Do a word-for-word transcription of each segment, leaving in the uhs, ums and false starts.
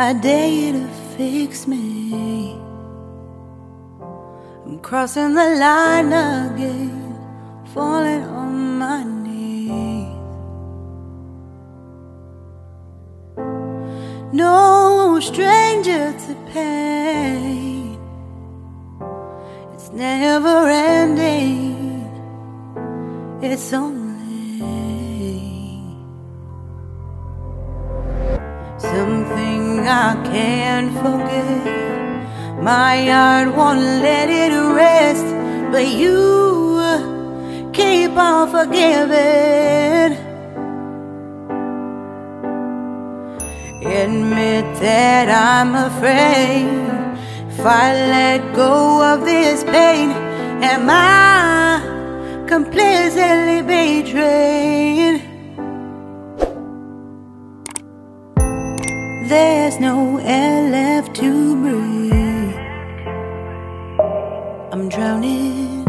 I dare you to fix me. I'm crossing the line again, falling on my knees. No stranger to pain, it's never ending, it's only something I can't forget. My heart won't let it rest, but you keep on forgiving. Admit that I'm afraid, if I let go of this pain, am I completely betrayed? There's no air left to breathe, I'm drowning,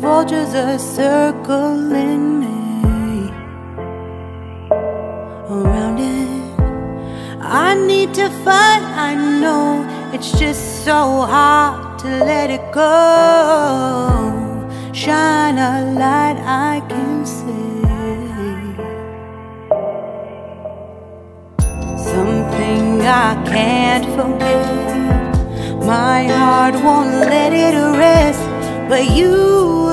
vultures are circling me. Around it I need to fight, I know it's just so hard to let it go. Shine a light I can see, something I can't forget. My heart won't let it rest, but you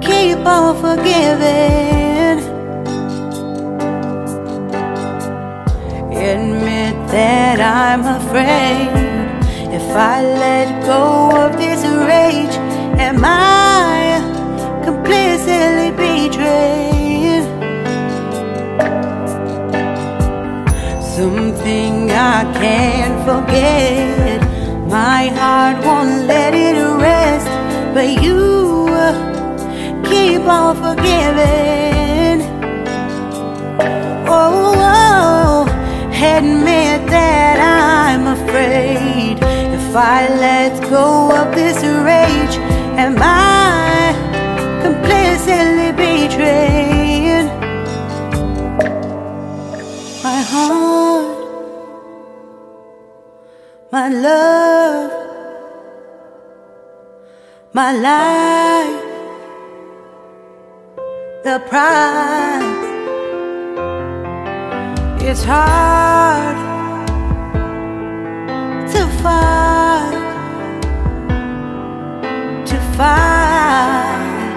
keep on forgiving. Admit that I'm afraid, if I let go of this rage, am I completely betrayed? Something I can't forget, my heart won't let it rest, but you keep on forgiving. Oh, admit that I'm afraid, if I let go of this rage, am I completely betrayed? My heart, my love, my life, the pride. It's hard to fight, to fight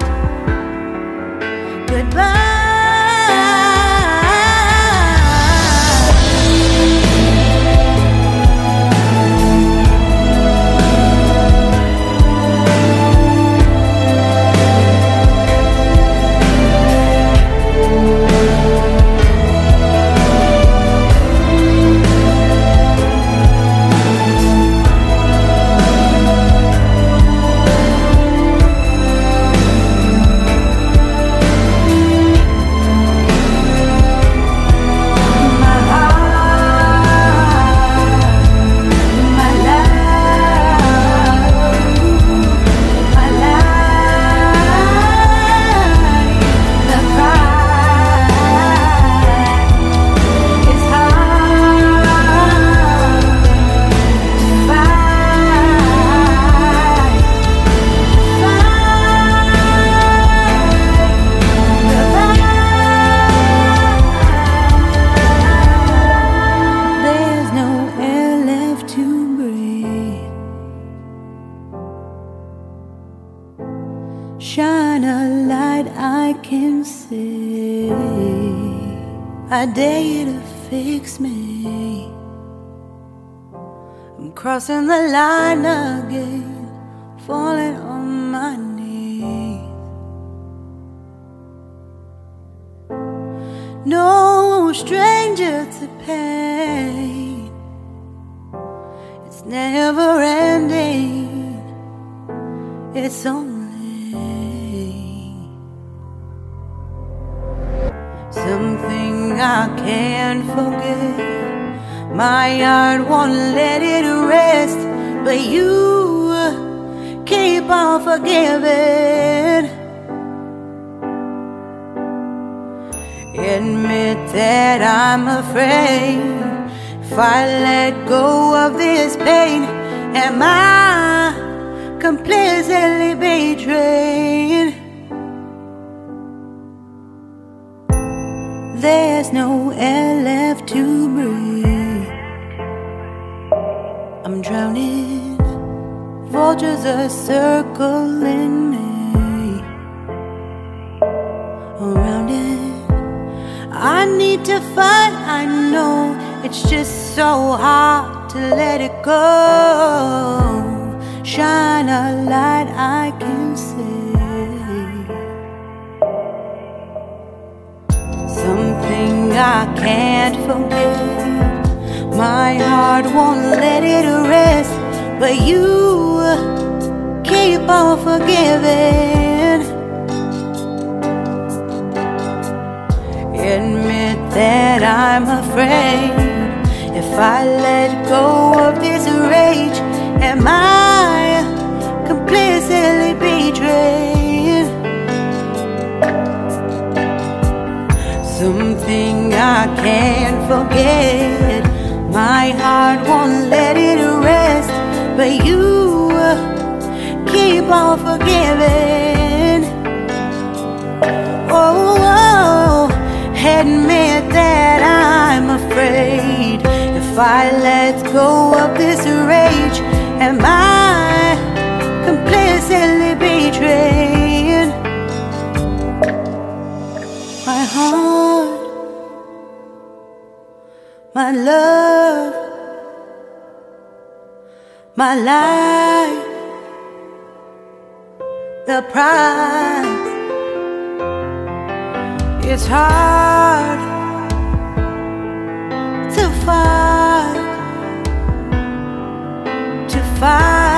goodbye. Shine a light I can see, I dare you to fix me. I'm crossing the line again, falling on my knees. No stranger to pain, it's never ending, it's only something I can't forget. My heart won't let it rest, but you keep on forgiving. Admit that I'm afraid, if If I let go of this pain, am I completely betrayed? There's no air left to breathe. I'm drowning. Vultures are circling me. Around it, I need to fight. I know it's just so hard to let it go. Shine a light I can see. Something I can't forget. My heart won't let it rest. But you keep on forgiving. Admit that I'm afraid. If I let go of this rage, am I completely betrayed? Something I can't forget. My heart won't let it rest, but you keep on forgiving. Oh, oh, admit that I'm afraid. If I let go of this rage, am I completely betrayed? My heart, my love, my life, the prize. It's hard to fight, to fight.